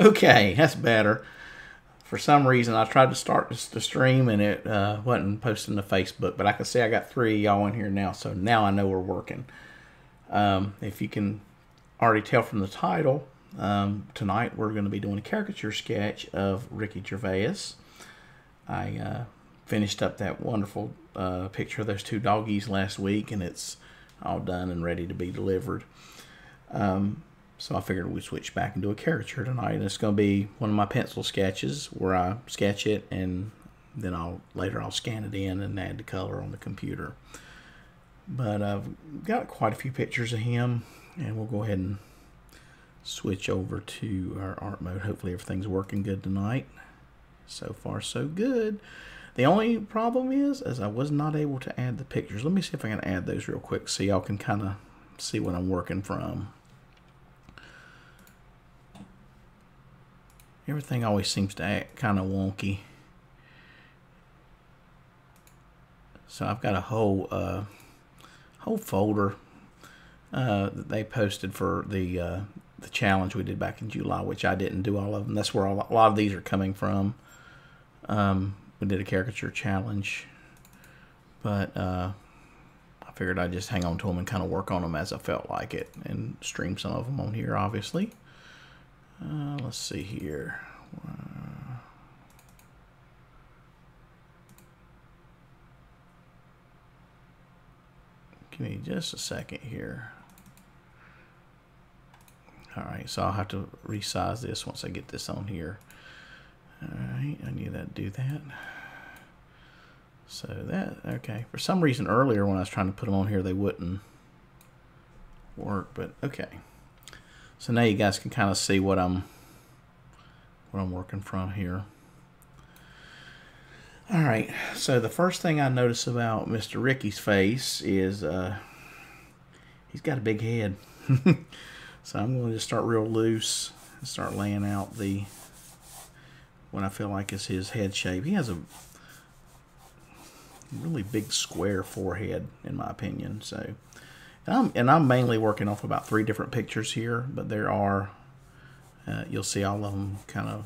Okay, that's better. For some reason, I tried to start the stream and it wasn't posting to Facebook, but I can see I got 3 of y'all in here now, so now I know we're working. If you can already tell from the title, tonight we're going to be doing a caricature sketch of Ricky Gervais. I finished up that wonderful picture of those 2 doggies last week, and it's all done and ready to be delivered. So I figured we'd switch back and do a caricature tonight. And it's going to be one of my pencil sketches where I sketch it and then later I'll scan it in and add the color on the computer. But I've got quite a few pictures of him, and we'll go ahead and switch over to our art mode. Hopefully everything's working good tonight. So far so good. The only problem is I was not able to add the pictures. Let me see if I can add those real quick so y'all can kind of see what I'm working from. Everything always seems to act kind of wonky. So I've got a whole whole folder that they posted for the challenge we did back in July, which I didn't do all of them. That's where a lot of these are coming from. We did a caricature challenge, but I figured I'd just hang on to them and kind of work on them as I felt like it and stream some of them on here, obviously. Let's see here. Give me just a second here. Alright, so I'll have to resize this once I get this on here. Alright, I knew that'd do that. So that, okay. For some reason earlier when I was trying to put them on here, they wouldn't work, but okay. So now you guys can kind of see what I'm working from here. All right. So the first thing I notice about Mr. Ricky's face is he's got a big head. So I'm going to just start real loose and start laying out the what I feel like is his head shape. He has a really big square forehead, in my opinion. So. And I'm mainly working off about 3 different pictures here, but there are, you'll see all of them kind of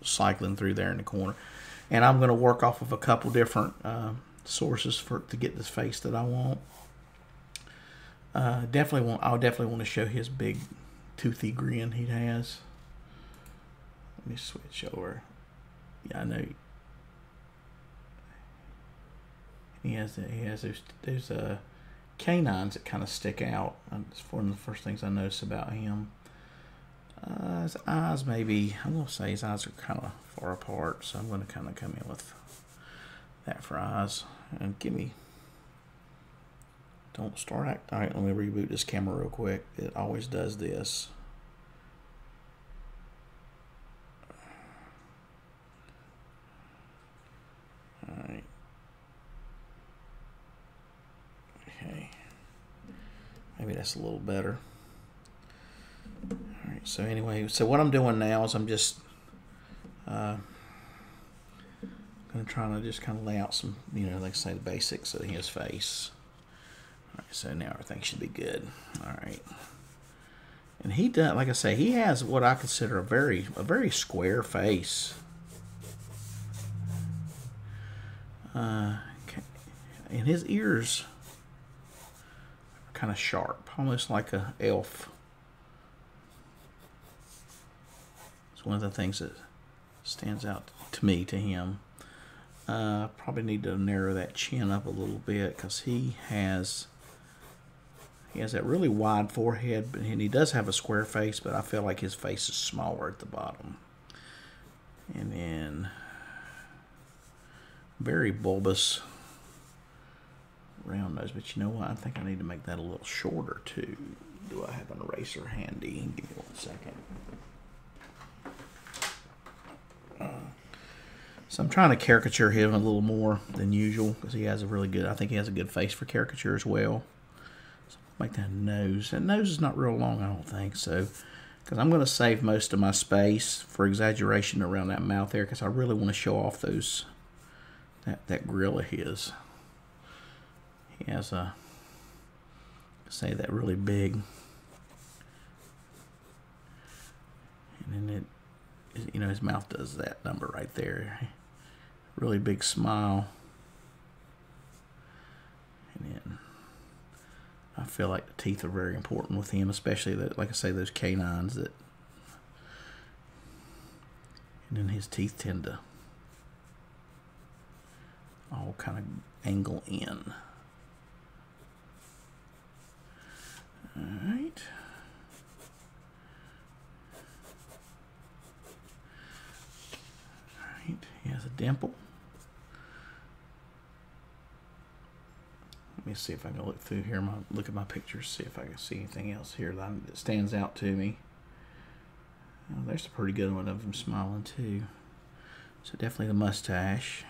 cycling through there in the corner. And I'm going to work off of a couple different sources to get this face that I want. I'll definitely want to show his big toothy grin he has. Let me switch over. Yeah, I know he has those canines that kind of stick out. It's one of the first things I notice about him. His eyes, maybe I'm gonna say his eyes are kind of far apart, so I'm gonna kind of come in with that for eyes. And give me, don't start act. All right, let me reboot this camera real quick. It always does this. All right. Maybe that's a little better. All right, so anyway, so what I'm doing now is I'm just gonna try to just kind of lay out some, like I say, the basics of his face. All right, so now everything should be good. All right, and he does, like I say, he has what I consider a very square face. And his ears. Kind of sharp, almost like an elf. It's one of the things that stands out to me to him. Probably need to narrow that chin up a little bit because he has that really wide forehead, and he does have a square face, but I feel like his face is smaller at the bottom. And then very bulbous round nose, but you know what? I think I need to make that a little shorter too. Do I have an eraser handy? Give me 1 second. So I'm trying to caricature him a little more than usual because he has a really good, I think he has a good face for caricature as well. So make that nose. That nose is not real long, I don't think so, because I'm going to save most of my space for exaggeration around that mouth there because I really want to show off those that grill of his. He has a, say that really big know his mouth does that number right there. Really big smile. And then I feel like the teeth are very important with him, especially that, like I say, those canines that. And then his teeth tend to all kind of angle in. All right. He has a dimple. Let me see if I can look through here. Look at my pictures, see if I can see anything else here that stands out to me. Oh, there's a pretty good one of them smiling too. So definitely the mustache.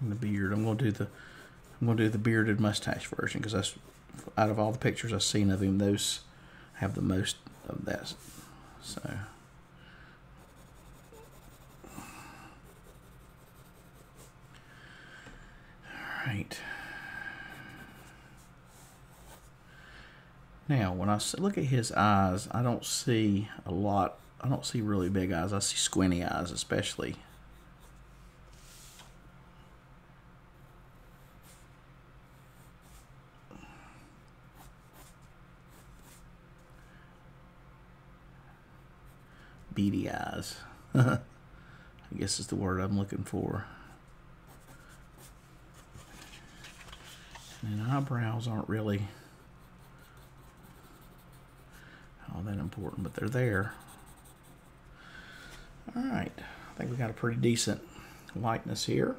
And the beard. I'm gonna do the bearded mustache version because that's out of all the pictures I've seen of him, those have the most of that. So all right. Now when I look at his eyes, I don't see a lot. I don't see really big eyes. I see squinty eyes especially. Beady eyes. I guess is the word I'm looking for. And eyebrows aren't really all that important, but they're there. All right, I think we got a pretty decent likeness here.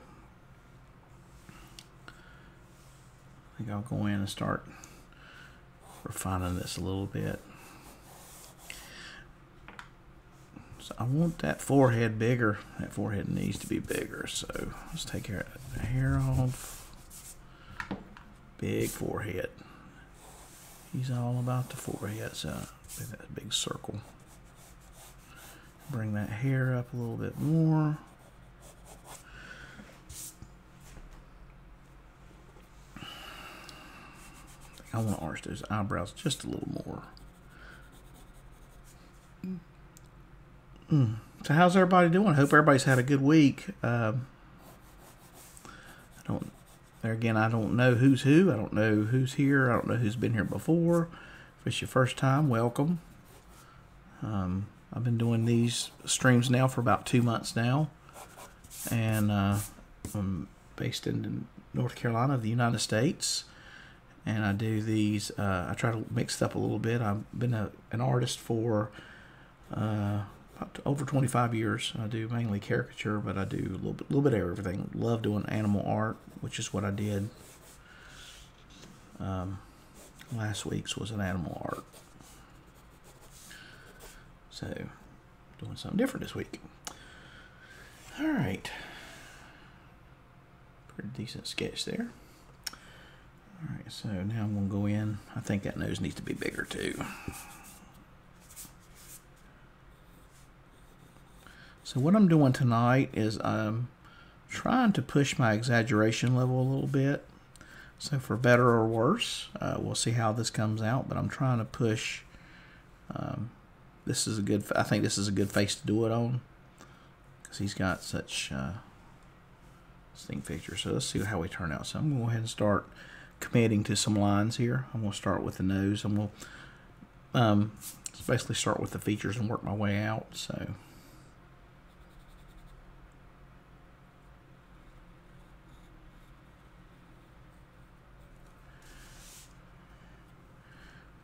I think I'll go in and start refining this a little bit. I want that forehead bigger. That forehead needs to be bigger. So let's take care of the hair off. Big forehead. He's all about the forehead. So that big circle. Bring that hair up a little bit more. I want to arch those eyebrows just a little more. So how's everybody doing? I hope everybody's had a good week. I don't know who's who. I don't know who's here. I don't know who's been here before. If it's your first time, welcome. I've been doing these streams now for about 2 months now, and I'm based in North Carolina, the United States, and I do these. I try to mix it up a little bit. I've been an artist for. Over 25 years. I do mainly caricature, but I do a little bit of everything. Love doing animal art, which is what I did. Last week's was an animal art. So, doing something different this week. Alright. Pretty decent sketch there. Alright, so now I'm going to go in. I think that nose needs to be bigger too. So what I'm doing tonight is I'm trying to push my exaggeration level a little bit. So for better or worse, we'll see how this comes out, but I'm trying to push. I think this is a good face to do it on because he's got such distinct features. So let's see how we turn out. So I'm going to go ahead and start committing to some lines here. I'm going to start with the nose, and we'll basically start with the features and work my way out. So.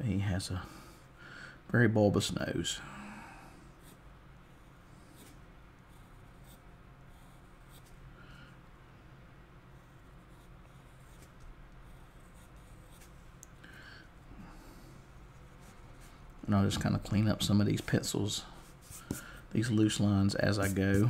He has a very bulbous nose. And I'll just kind of clean up some of these pencils, these loose lines as I go.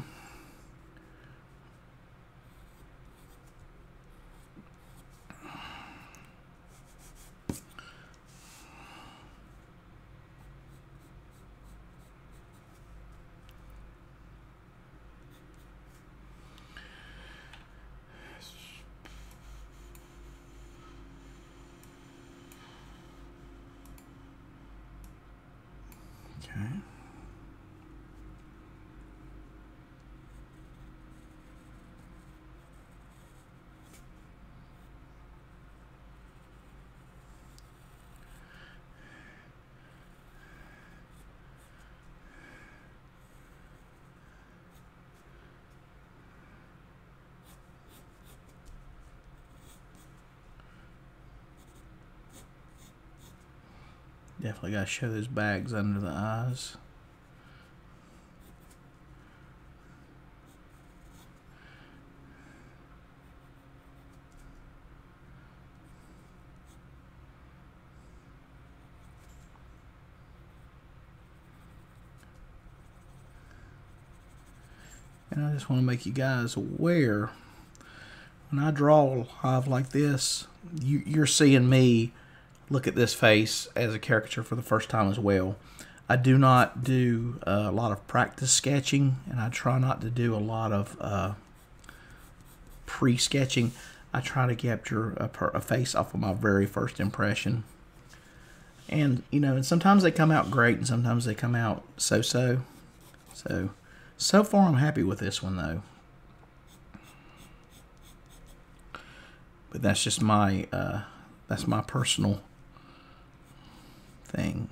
Definitely gotta show those bags under the eyes. And I just want to make you guys aware, when I draw live like this, you're seeing me look at this face as a caricature for the first time as well. I do not do a lot of practice sketching, and I try not to do a lot of pre-sketching. I try to capture a face off of my very first impression. And, you know, and sometimes they come out great, and sometimes they come out so-so. So far I'm happy with this one, though. But that's just my that's my personal thing.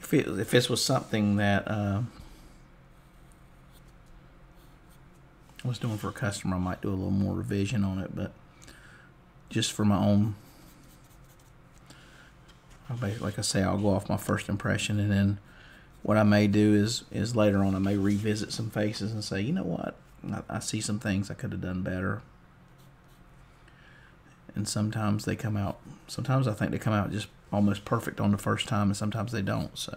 If this was something that I was doing for a customer, I might do a little more revision on it. But just for my own, like I say, I'll go off my first impression, and then what I may do is later on I may revisit some faces and say, you know what, I see some things I could have done better. And sometimes they come out, sometimes I think they come out just almost perfect on the first time, and sometimes they don't. So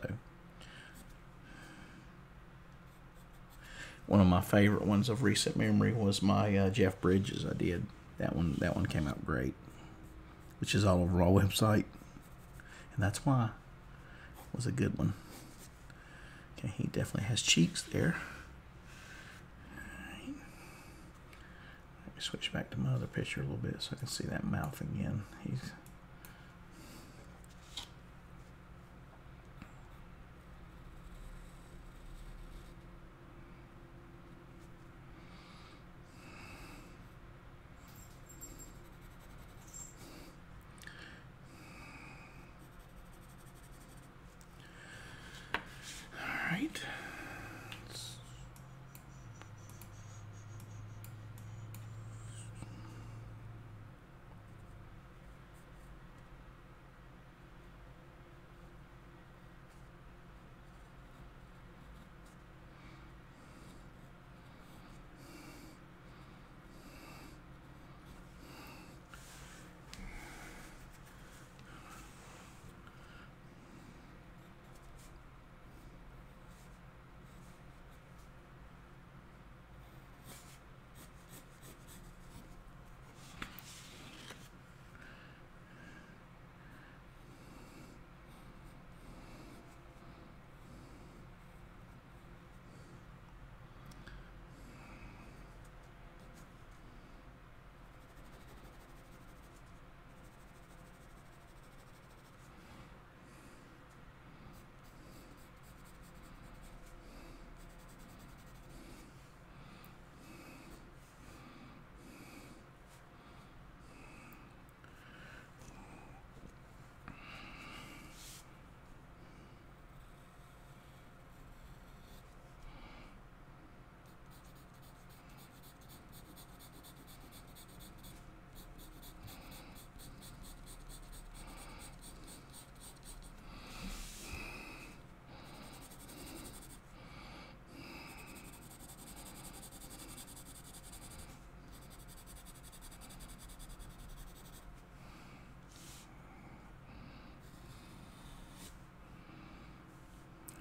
one of my favorite ones of recent memory was my Jeff Bridges I did. That one came out great, which is all over our website, and that's why it was a good one. Okay, he definitely has cheeks there. All right. Let me switch back to my other picture a little bit so I can see that mouth again.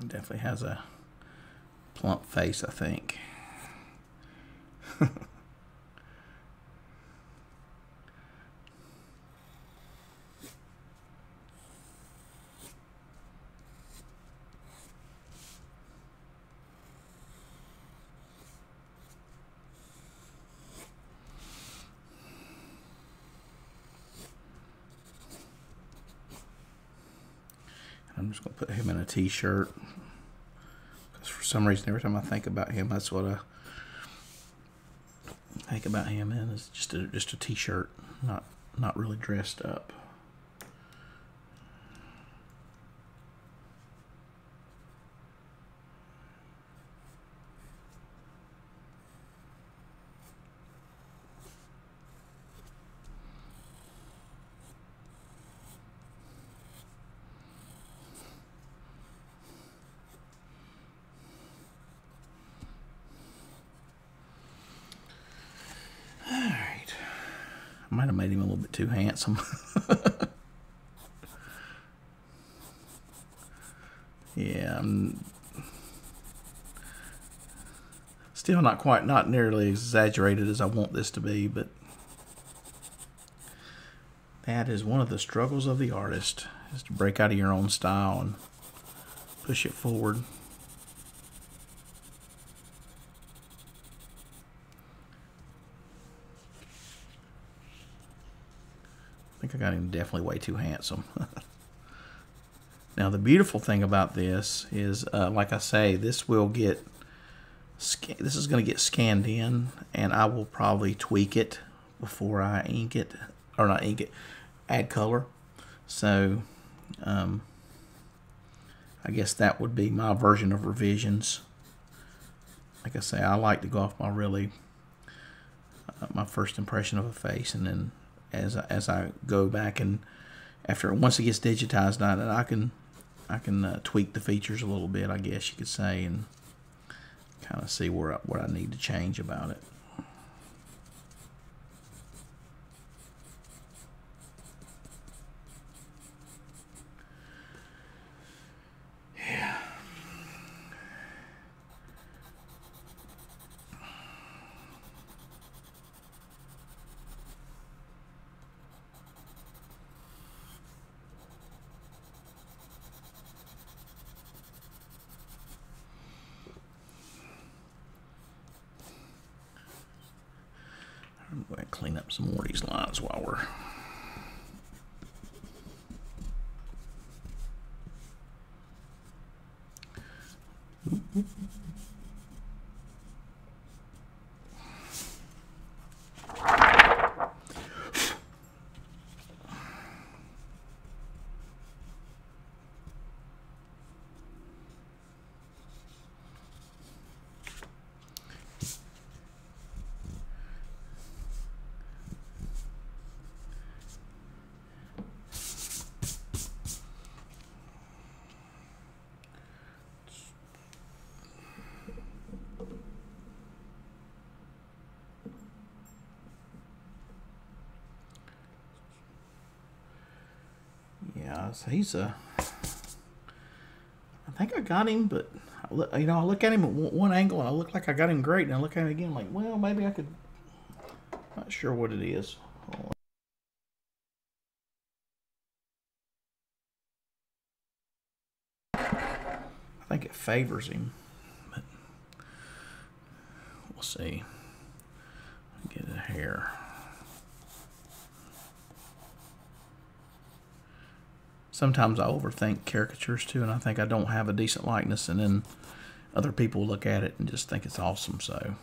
Definitely has a plump face, I think. I'm just going to put him in a t-shirt, because for some reason every time I think about him, that's what I think about him in, is just a t-shirt, not really dressed up. I might have made him a little bit too handsome. Yeah, I'm still not nearly exaggerated as I want this to be, but that is one of the struggles of the artist, is to break out of your own style and push it forward. I think I got him definitely way too handsome. Now the beautiful thing about this is, like I say, this is going to get scanned in, and I will probably tweak it before I ink it, or not ink it, add color. So I guess that would be my version of revisions. Like I say, I like to go off my my first impression of a face, and then as I go back and once it gets digitized, I can tweak the features a little bit, I guess you could say, and kind of see what I need to change about it. Yeah. I'm going to clean up some more of these lines while we're So he's a, I think I got him, but you know, I look at him at one angle and I look like I got him great, and I look at him again like, well, maybe I could, not sure what it is. I think it favors him, but we'll see. Get it here. Sometimes I overthink caricatures too, and I think I don't have a decent likeness, and then other people look at it and just think it's awesome. So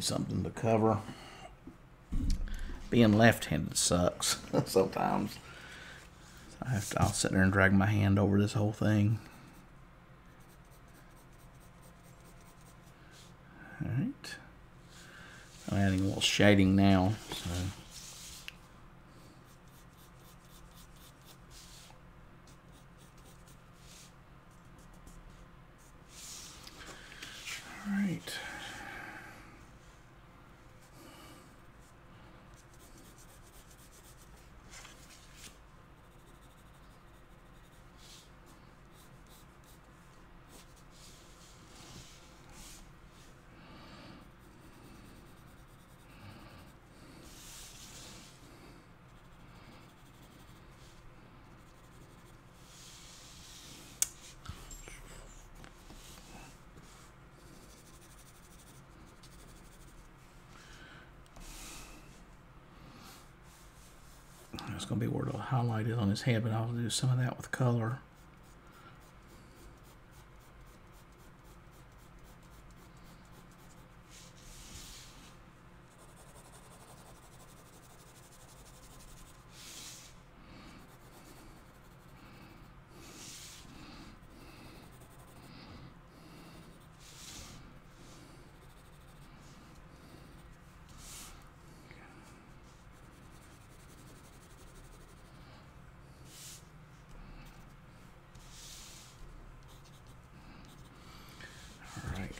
something to cover. Being left-handed sucks sometimes. So I'll sit there and drag my hand over this whole thing. All right. I'm adding a little shading now. So. All right. It's going to be where it'll highlight it on his head, but I'll do some of that with color.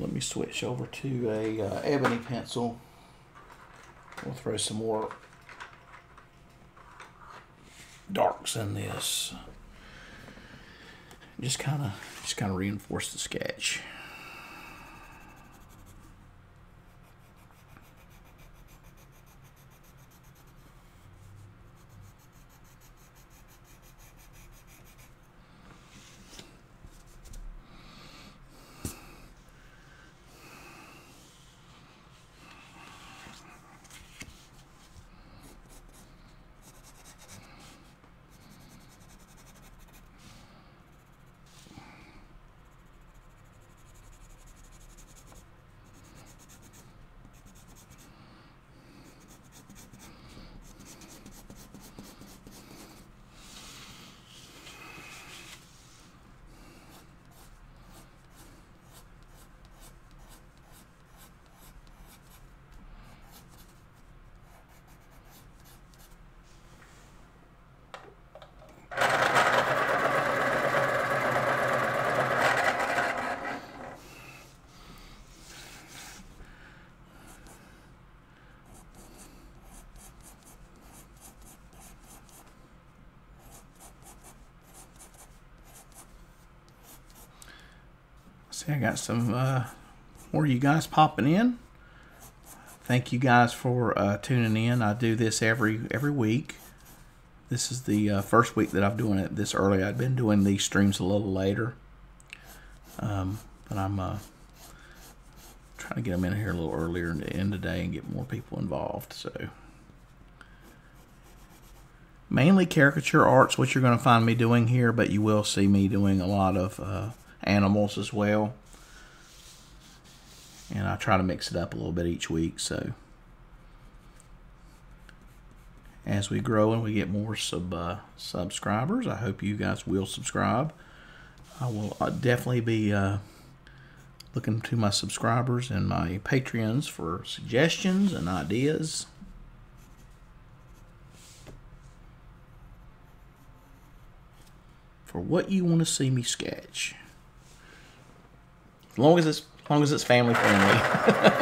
Let me switch over to a ebony pencil. We'll throw some more darks in this. Just kind of reinforce the sketch. I got some more of you guys popping in. Thank you guys for tuning in. I do this every week. This is the first week that I'm doing it this early. I've been doing these streams a little later, but I'm trying to get them in here a little earlier in the end of the day and get more people involved. So mainly caricature art's what you're going to find me doing here, but you will see me doing a lot of animals as well, and I try to mix it up a little bit each week. So as we grow and we get more subscribers, I hope you guys will subscribe. I will definitely be looking to my subscribers and my Patreons for suggestions and ideas. For what you want to see me sketch. As long as it's family friendly.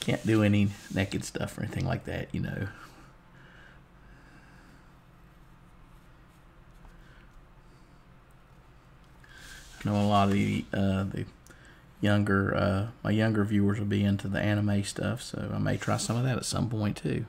Can't do any naked stuff or anything like that, you know. I know a lot of my younger viewers will be into the anime stuff, so I may try some of that at some point too.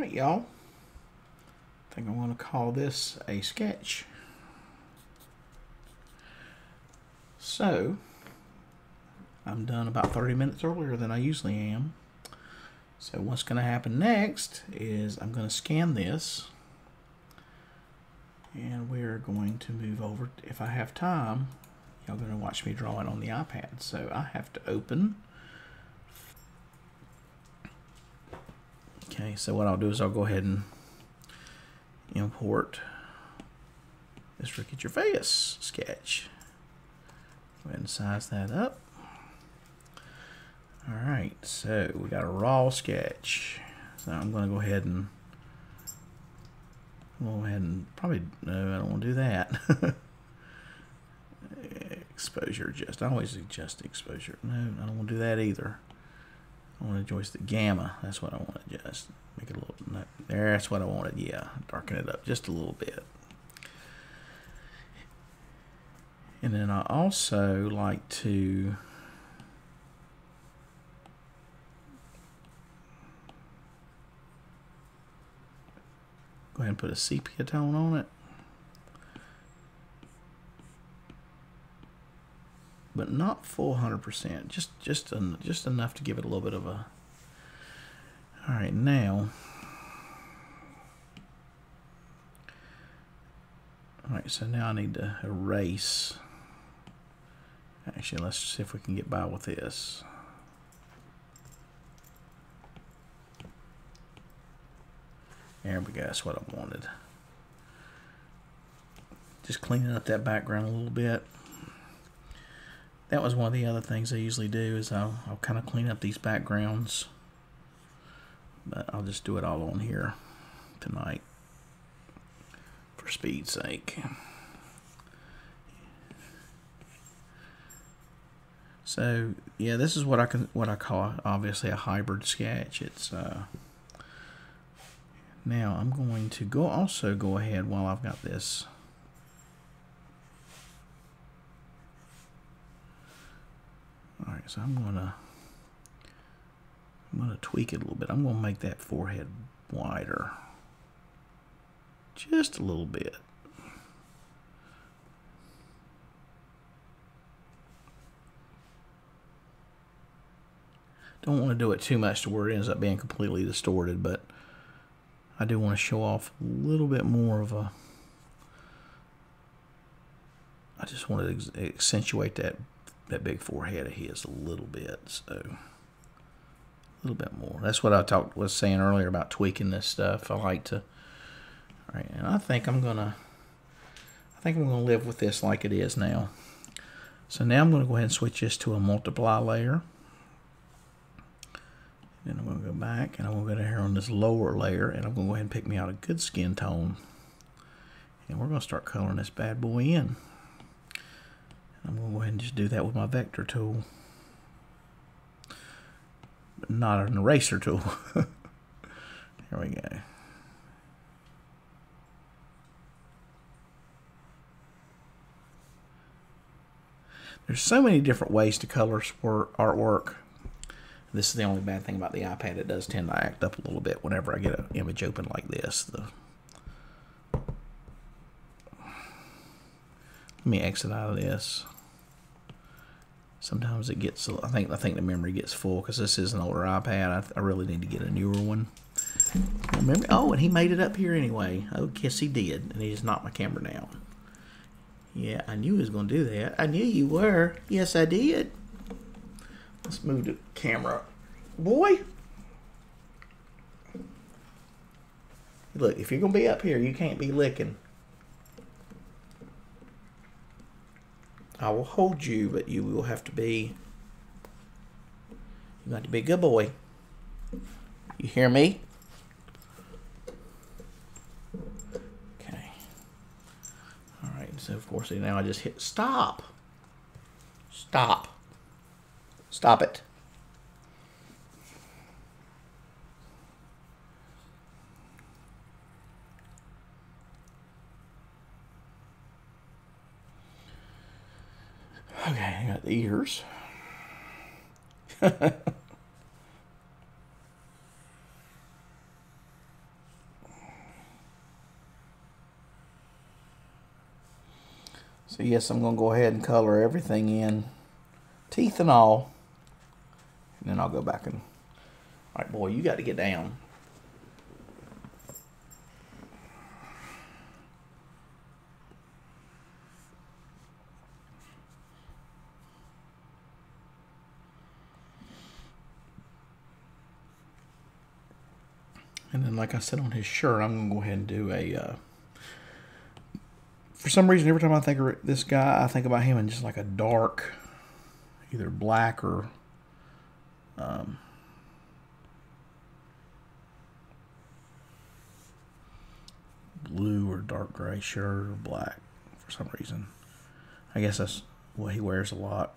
Alright, y'all. I think I want to call this a sketch. So, I'm done about 30 minutes earlier than I usually am. So what's going to happen next is I'm going to scan this. And we're going to move over, if I have time, y'all going to watch me draw it on the iPad. So I have to open. Okay, so what I'll do is I'll go ahead and import this Ricky Gervais sketch. Go ahead and size that up. Alright, so we got a raw sketch. So I'm going to go ahead and probably, no, I don't want to do that. Exposure adjust. I always adjust exposure. No, I don't want to do that either. I want to adjust the gamma. That's what I want to adjust. Make it a little, no, there, that's what I wanted. Yeah, darken it up just a little bit. And then I also like to go ahead and put a sepia tone on it, but not full 100%. Just enough to give it a little bit of a. All right, now. All right, so now I need to erase. Actually, let's see if we can get by with this. There we go, that's what I wanted. Just cleaning up that background a little bit. That was one of the other things I usually do is I'll kind of clean up these backgrounds. But I'll just do it all on here tonight for speed's sake. So yeah, this is what I call obviously a hybrid sketch. It's now I'm going to also go ahead while I've got this. All right, so I'm gonna tweak it a little bit. I'm gonna make that forehead wider, just a little bit. Don't want to do it too much to where it ends up being completely distorted, but I do want to show off a little bit more of a. I just want to accentuate that big forehead of his a little bit, so a little bit more. That's what I was saying earlier about tweaking this stuff. I like to. All right, and I think I'm gonna live with this like it is now. So now I'm gonna go ahead and switch this to a multiply layer. Then I'm going to go back and I'm going to go down here on this lower layer and I'm going to go ahead and pick me out a good skin tone. And we're going to start coloring this bad boy in. And I'm going to go ahead and just do that with my vector tool. But not an eraser tool. There we go. There's so many different ways to color artwork. This is the only bad thing about the iPad. It does tend to act up a little bit whenever I get an image open like this. Let me exit out of this. Sometimes it gets. I think the memory gets full because this is an older iPad. I really need to get a newer one. Remember? Oh, and he made it up here anyway. Oh, yes, he did. And he just knocked my camera down. Yeah, I knew he was going to do that. I knew you were. Yes, I did. Let's move the camera. Boy! Look, if you're going to be up here, you can't be licking. I will hold you, but you will have to be... You got to be a good boy. You hear me? Okay. Alright, so of course now I just hit stop. Stop. Stop it. Okay, I got the ears. So yes, I'm going to go ahead and color everything in, teeth and all, and then I'll go back and, all right, boy, you got to get down. And then, like I said, on his shirt, I'm going to go ahead and do a, for some reason, every time I think of this guy, I think about him in just like a dark, either black or, blue or dark gray shirt or black for some reason. I guess that's what he wears a lot.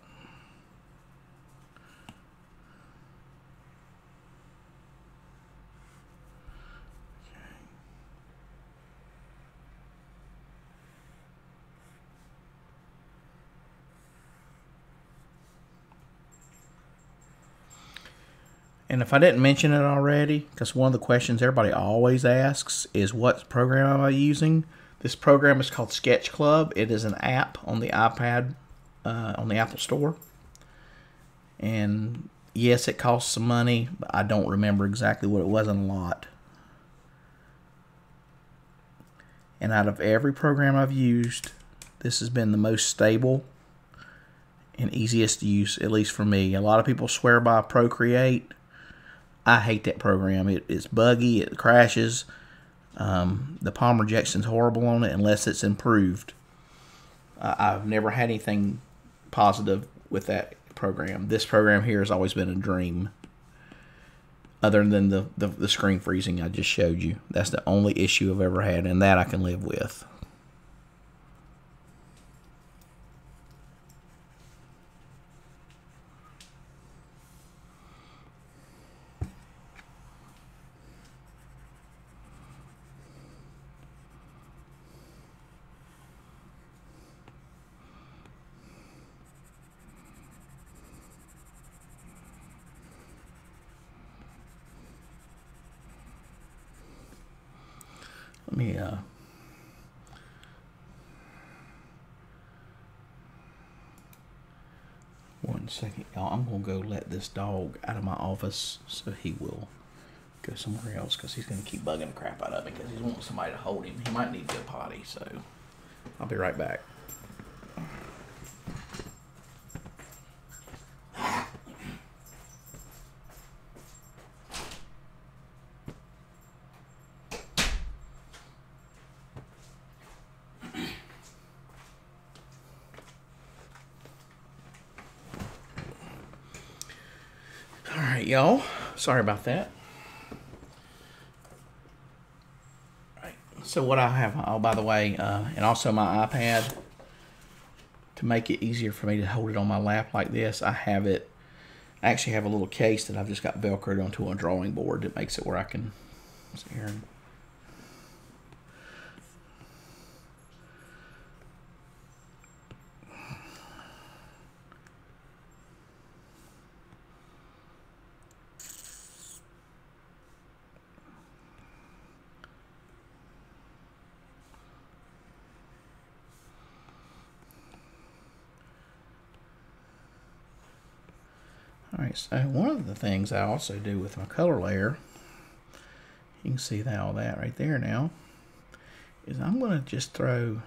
And if I didn't mention it already, because one of the questions everybody always asks is, what program am I using? This program is called Sketch Club. It is an app on the iPad, on the Apple Store. And yes, it costs some money, but I don't remember exactly what it was, in a lot. And out of every program I've used, this has been the most stable and easiest to use, at least for me. A lot of people swear by Procreate. I hate that program. It's buggy. It crashes. The palm rejection's horrible on it unless it's improved. I've never had anything positive with that program. This program here has always been a dream. Other than the screen freezing I just showed you. That's the only issue I've ever had, and that I can live with. Let me, one second, y'all. I'm going to go let this dog out of my office so he will go somewhere else, because he's going to keep bugging the crap out of me because he wants somebody to hold him. He might need to go potty, so I'll be right back. Y'all, sorry about that. All right, so what I have, oh, by the way, and also my iPad, to make it easier for me to hold it on my lap like this, I actually have a little case that I've just got velcroed onto a drawing board that makes it where I can sit here and so one of the things I also do with my color layer, you can see that, all that right there now, is I'm going to just throw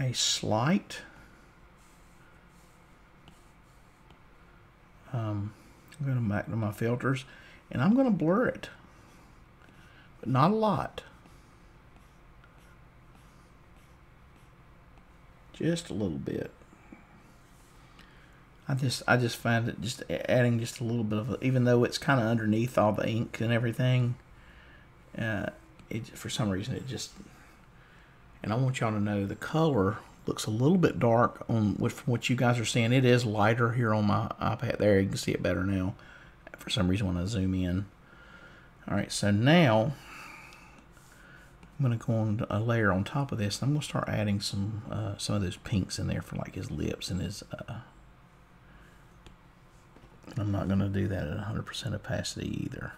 a slight I'm going to back to my filters, and I'm going to blur it, but not a lot, just a little bit. I just find it, just adding just a little bit of, even though it's kind of underneath all the ink and everything, it, for some reason it just, and I want y'all to know the color looks a little bit dark on from what you guys are seeing. It is lighter here on my iPad. There, you can see it better now. For some reason, when I zoom in. All right, so now I'm gonna go on a layer on top of this, and I'm gonna start adding some of those pinks in there for like his lips and his. I'm not going to do that at 100% opacity either.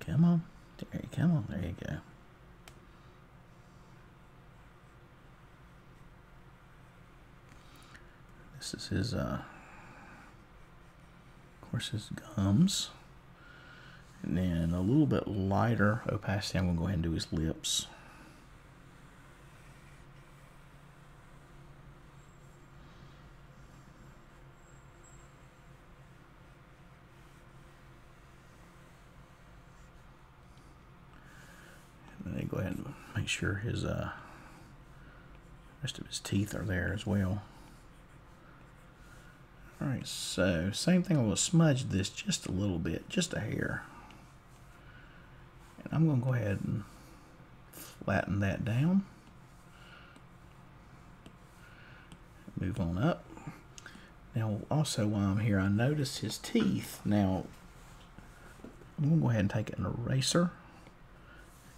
Come on. There you go. This is his, of course, his gums. And then a little bit lighter opacity, I'm going to go ahead and do his lips. And then go ahead and make sure his rest of his teeth are there as well. Alright, so same thing, I'm going to smudge this just a little bit, just a hair. And I'm going to go ahead and flatten that down. Move on up. Now also while I'm here, I noticed his teeth. Now I'm going to go ahead and take an eraser.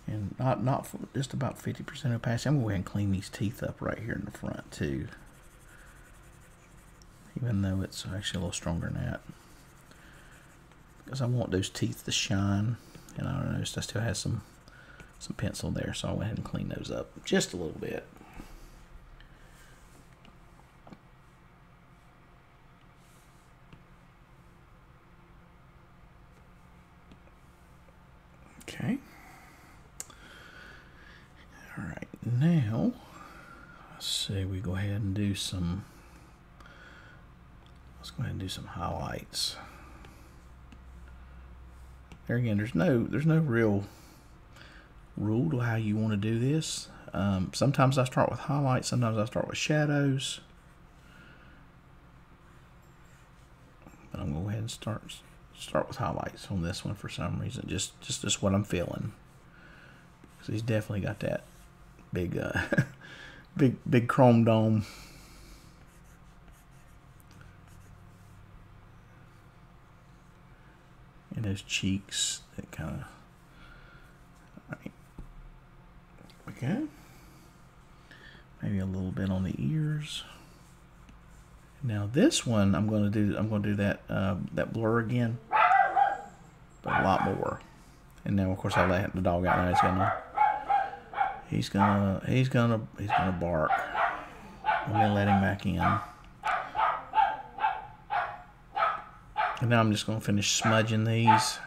And not just about 50% opacity. I'm going to go ahead and clean these teeth up right here in the front too. Even though it's actually a little stronger than that, because I want those teeth to shine, and I noticed I still have some pencil there, so I went ahead and cleaned those up just a little bit. Okay. All right, now let's see. We go ahead and do some. Let's go ahead and do some highlights. There again, there's no real rule to how you want to do this. Sometimes I start with highlights, sometimes I start with shadows. But I'm gonna go ahead and start with highlights on this one for some reason. Just what I'm feeling. Because he's definitely got that big big chrome dome. And those cheeks that kind of, right. Okay, maybe a little bit on the ears. Now this one I'm going to do that that blur again, but a lot more. And now of course I let the dog out. Now he's gonna bark. I'm gonna let him back in. And now I'm just going to finish smudging these.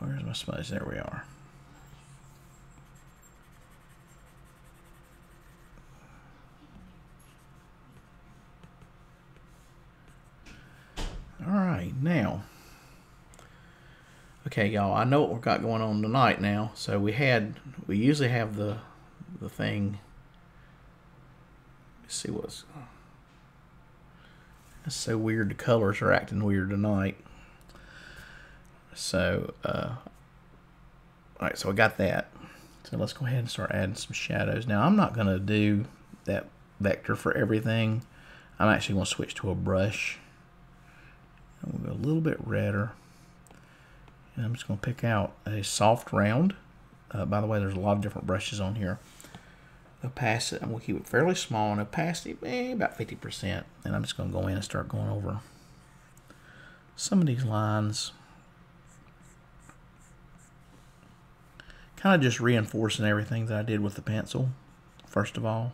Where's my smudge? There we are. Alright, now. Okay, y'all, I know what we've got going on tonight now. So we usually have the thing. Let's see what's... It's so weird, the colors are acting weird tonight. So, alright, so I got that. So let's go ahead and start adding some shadows. Now, I'm not going to do that vector for everything. I'm actually going to switch to a brush. I'm going to go a little bit redder. And I'm just going to pick out a soft round. By the way, there's a lot of different brushes on here. Opacity, I'm going to keep it fairly small, and opacity, about 50%. And I'm just going to go in and start going over some of these lines. Kind of just reinforcing everything that I did with the pencil, first of all.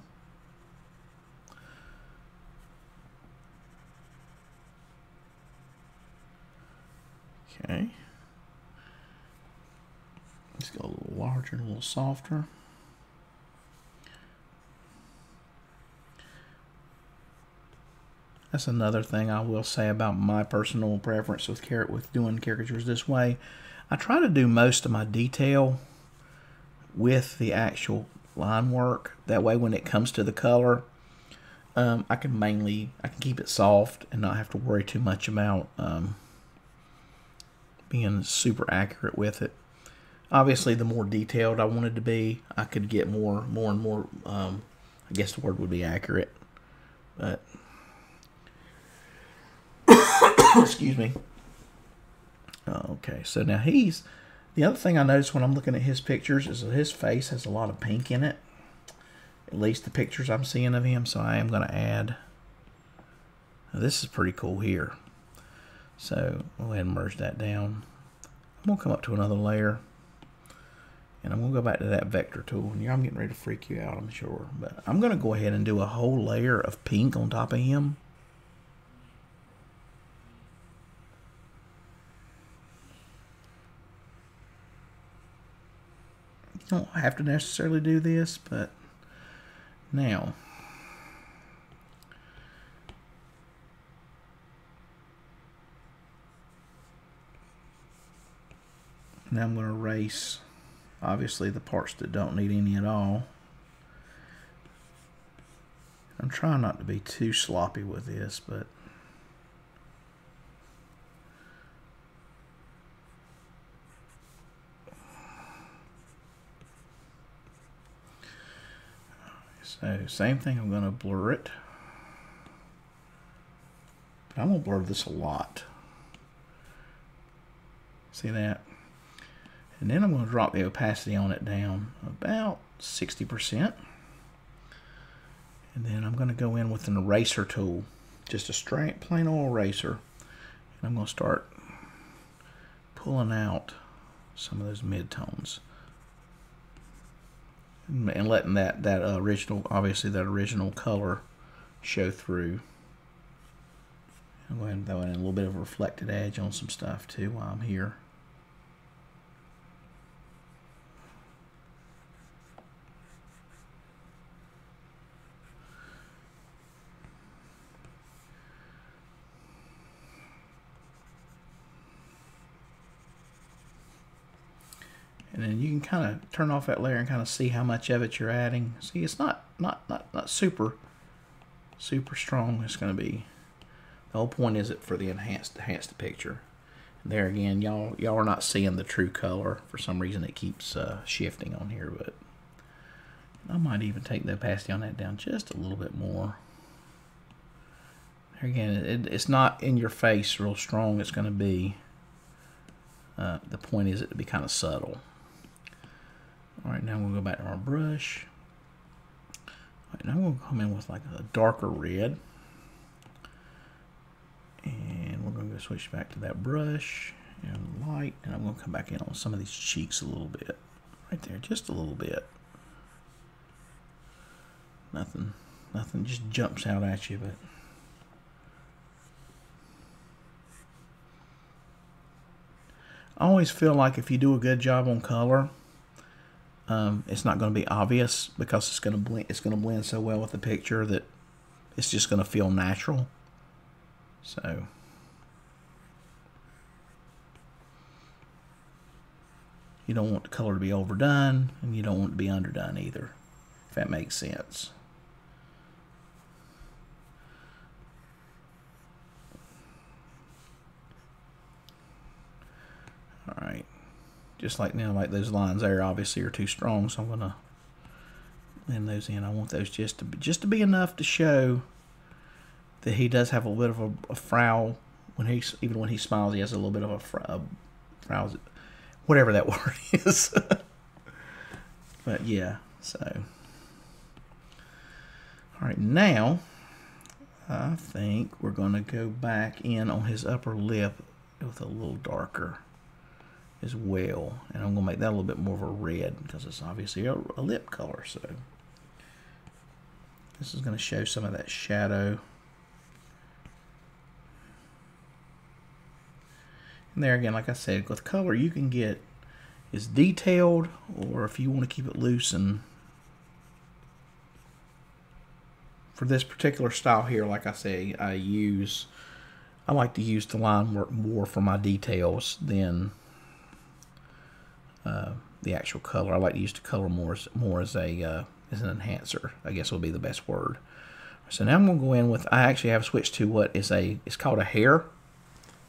Okay. Let's go a little larger and a little softer. That's another thing I will say about my personal preference with doing caricatures this way. I try to do most of my detail with the actual line work. That way, when it comes to the color, I can keep it soft and not have to worry too much about being super accurate with it. Obviously, the more detailed I wanted to be, I could get more and more. I guess the word would be accurate, but. Excuse me. Okay, so now he's... The other thing I noticed when I'm looking at his pictures is that his face has a lot of pink in it. At least the pictures I'm seeing of him. So I am going to add... Now this is pretty cool here. So I'll go ahead and merge that down. I'm going to come up to another layer. And I'm going to go back to that vector tool. And I'm getting ready to freak you out, I'm sure. But I'm going to go ahead and do a whole layer of pink on top of him. You don't have to necessarily do this, but now... Now I'm going to erase, obviously, the parts that don't need any at all. I'm trying not to be too sloppy with this, but... So, same thing, I'm going to blur it. But I'm going to blur this a lot. See that? And then I'm going to drop the opacity on it down about 60%. And then I'm going to go in with an eraser tool, just a straight plain old eraser. And I'm going to start pulling out some of those midtones and letting that original color show through. I'm going to throw in a little bit of a reflected edge on some stuff too while I'm here. And then you can kind of turn off that layer and kind of see how much of it you're adding. See, it's not super strong. It's going to be. The whole point is it for the enhance the picture. And there again, y'all are not seeing the true color for some reason. It keeps shifting on here, but I might even take the opacity on that down just a little bit more. There again, it's not in your face real strong. It's going to be. The point is it to be kind of subtle. Alright, now we'll go back to our brush. Alright, now I'm going to come in with like a darker red. And we're going to switch back to that brush and light. And I'm going to come back in on some of these cheeks a little bit. Right there, just a little bit. Nothing just jumps out at you, but... I always feel like if you do a good job on color, it's not going to be obvious because it's going to blend. It's going to blend so well with the picture that it's just going to feel natural. So, you don't want the color to be overdone, and you don't want it to be underdone either, if that makes sense. Alright, just like now, like those lines there obviously are too strong, so I'm going to blend those in. I want those just to be enough to show that he does have a little bit of a frown. Even when he smiles, he has a little bit of a frown, whatever that word is. But yeah, so. Alright, now, I think we're going to go back in on his upper lip with a little darker as well, and I'm gonna make that a little bit more of a red because it's obviously a lip color. So this is gonna show some of that shadow. And there again, like I said, with color you can get as detailed, or if you want to keep it loose. And for this particular style here, like I say, I like to use the line work more for my details than the actual color. I like to use the color more as an enhancer, I guess would be the best word. So now I'm going to go in with, I actually have switched to what is it's called a hair.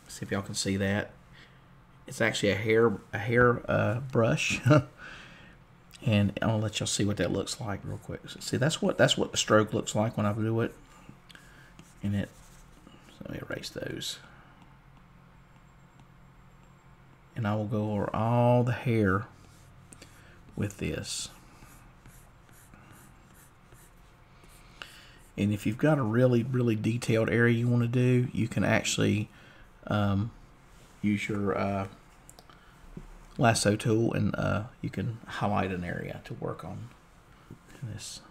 Let's see if y'all can see that. It's actually a hair brush. And I'll let y'all see what that looks like real quick. So see, that's what the stroke looks like when I do it. And it, so let me erase those. And I will go over all the hair with this. And if you've got a really detailed area you want to do, you can actually use your lasso tool, and you can highlight an area to work on this.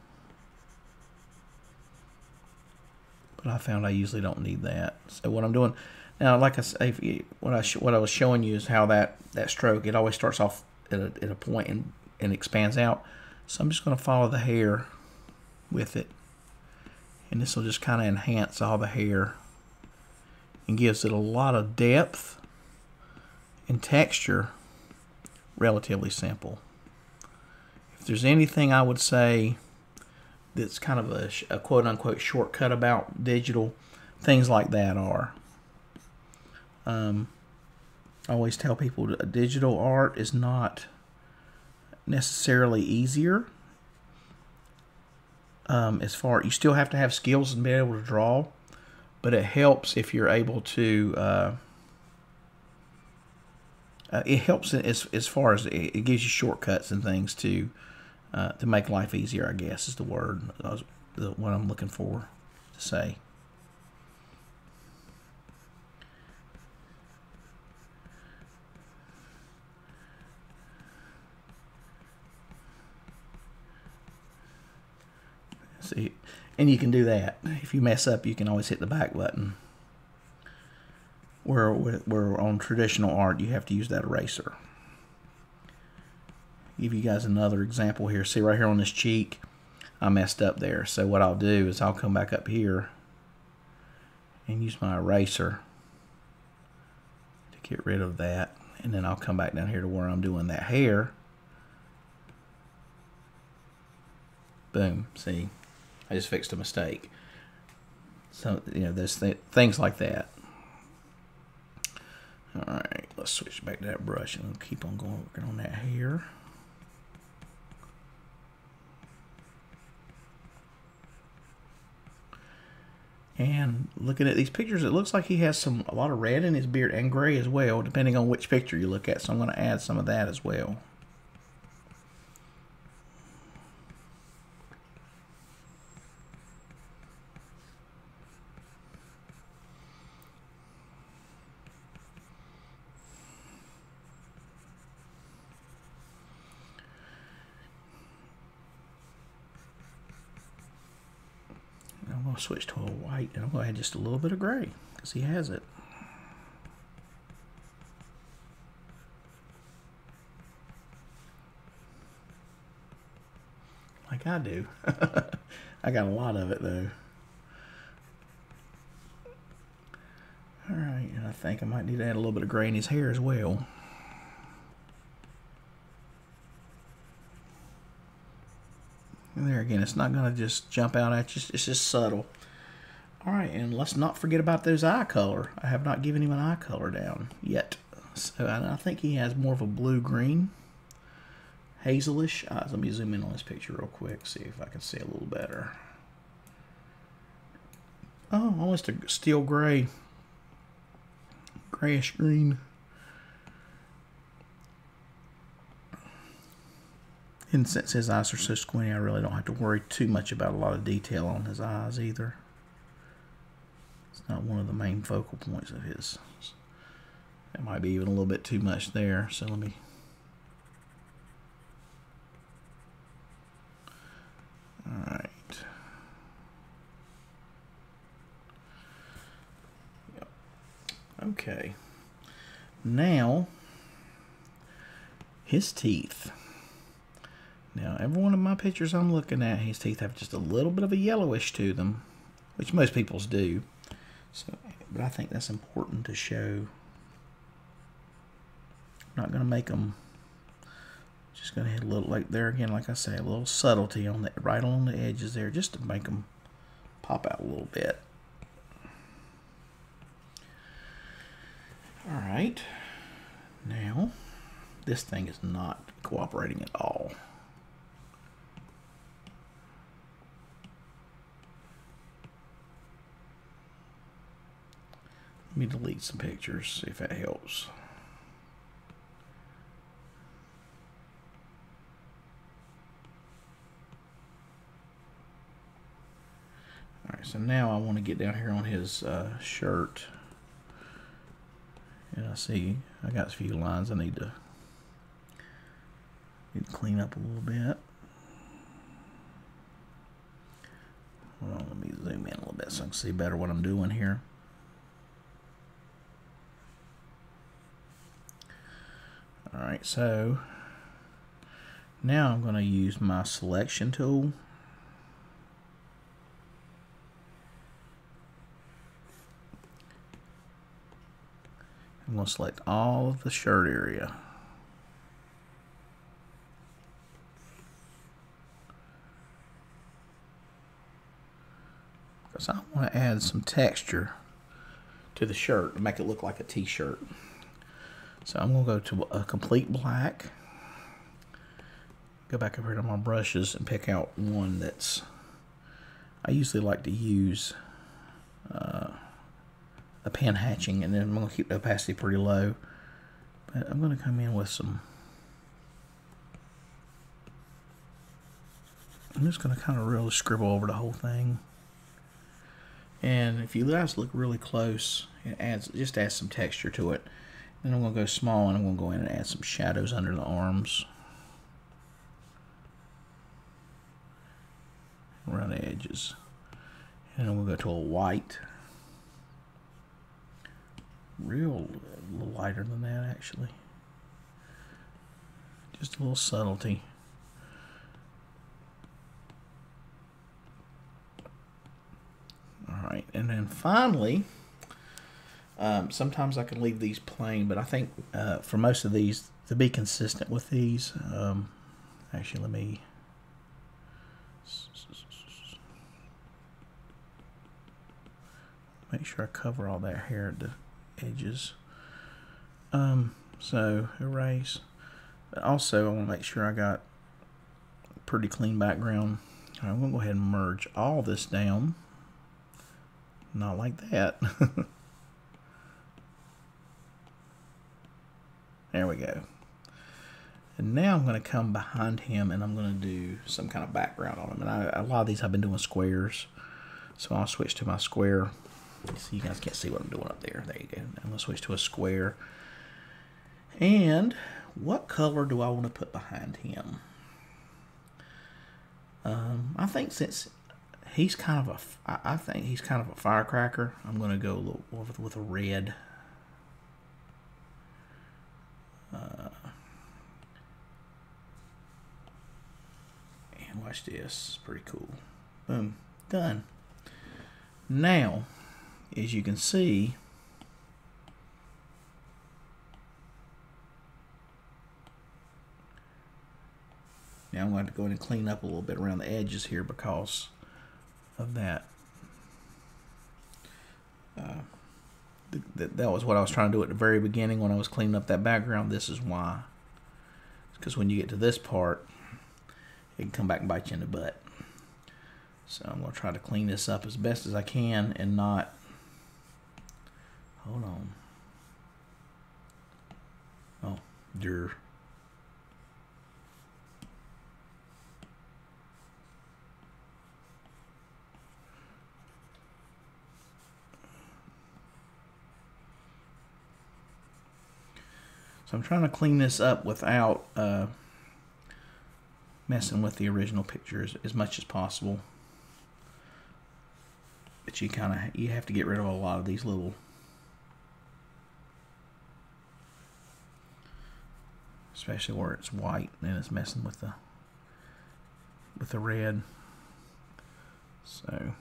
But I found I usually don't need that. So what I'm doing now, like I say, if you, what I was showing you is how that stroke, it always starts off at a point and expands out. So I'm just going to follow the hair with it, and this will just kind of enhance all the hair and gives it a lot of depth and texture. Relatively simple. If there's anything I would say that's kind of a quote-unquote shortcut about digital, things like that are. I always tell people digital art is not necessarily easier. You still have to have skills and be able to draw, but it helps if you're able to. It helps as far as it gives you shortcuts and things to make life easier, I guess, is the word, what I'm looking for to say. See, and you can do that. If you mess up, you can always hit the back button. Where on traditional art, you have to use that eraser. Give you guys another example here. See right here on this cheek, I messed up there. So what I'll do is I'll come back up here and use my eraser to get rid of that. And then I'll come back down here to where I'm doing that hair. Boom, see, I just fixed a mistake. So, you know, those things like that. Alright, let's switch back to that brush and we'll keep on going, working on that hair. And looking at these pictures, it looks like he has a lot of red in his beard and gray as well, depending on which picture you look at. So I'm going to add some of that as well. Switch to a white, and I'm going to add just a little bit of gray because he has it. Like I do. I got a lot of it though. Alright, and I think I might need to add a little bit of gray in his hair as well. And there again, it's not going to just jump out at you. It's just subtle. All right, and let's not forget about those eye color. I have not given him an eye color down yet. So I think he has more of a blue-green, hazelish eyes. Let me zoom in on this picture real quick, see if I can see a little better. Oh, almost a steel gray, grayish green. And since his eyes are so squinty, I really don't have to worry too much about a lot of detail on his eyes either. It's not one of the main focal points of his. That might be even a little bit too much there. So let me... Alright. Yep. Okay. Now, his teeth... Now, every one of my pictures I'm looking at, his teeth have just a little bit of a yellowish to them, which most people's do. So, but I think that's important to show. I'm not going to make them. Just going to hit a little, like there again, like I say, a little subtlety on that, right on the edges there, just to make them pop out a little bit. All right. Now, this thing is not cooperating at all. Let me delete some pictures, if that helps. Alright, so now I want to get down here on his shirt. And I see I got a few lines I need to Clean up a little bit. Hold on, let me zoom in a little bit so I can see better what I'm doing here. All right, so now I'm going to use my selection tool. I'm going to select all of the shirt area. Because I want to add some texture to the shirt to make it look like a t-shirt. So I'm going to go to a complete black. Go back over here to my brushes and pick out one that's... I usually like to use a pen hatching, and then I'm going to keep the opacity pretty low. But I'm going to come in with some... I'm just going to kind of really scribble over the whole thing. And if you guys look really close, it just adds some texture to it. Then I'm going to go small, and I'm going to go in and add some shadows under the arms. Around the edges. And I'm going to go to a white. Real little lighter than that, actually. Just a little subtlety. Alright, and then finally, sometimes I can leave these plain, but I think for most of these, to be consistent with these, actually let me, make sure I cover all that hair at the edges. So, erase. But also, I want to make sure I got a pretty clean background. All right, I'm going to go ahead and merge all this down. Not like that. There we go. And now I'm going to come behind him and I'm going to do some kind of background on him. And a lot of these I've been doing squares. So I'll switch to my square. So you guys can't see what I'm doing up there. There you go. I'm going to switch to a square. And what color do I want to put behind him? I think since... he's kind of a, I think he's kind of a firecracker. I'm going to go a little with a red. And watch this. It's pretty cool. Boom. Done. Now, as you can see, now I'm going to go in and clean up a little bit around the edges here because of that. That was what I was trying to do at the very beginning when I was cleaning up that background. This is why. Because when you get to this part, it can come back and bite you in the butt. So I'm going to try to clean this up as best as I can and not... Hold on. Oh, dear. So I'm trying to clean this up without messing with the original pictures as much as possible. But you you have to get rid of a lot of these little especially where it's white and it's messing with the red. So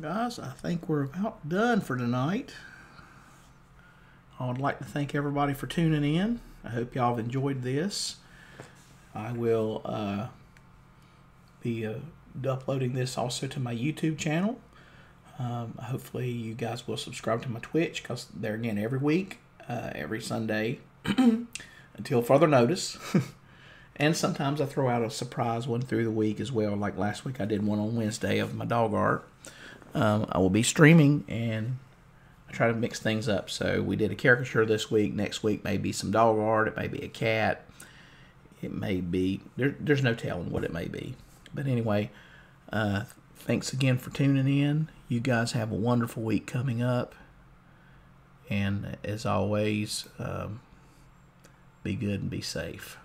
guys, I think we're about done for tonight. I would like to thank everybody for tuning in. I hope y'all have enjoyed this. I will be uploading this also to my YouTube channel. Hopefully you guys will subscribe to my Twitch, because there again every week, every Sunday until further notice. And sometimes I throw out a surprise one through the week as well. Like last week I did one on Wednesday of my dog art. I will be streaming, and I try to mix things up. So we did a caricature this week. Next week may be some dog art. It may be a cat. It may be... There's no telling what it may be. But anyway, thanks again for tuning in. You guys have a wonderful week coming up. And as always, be good and be safe.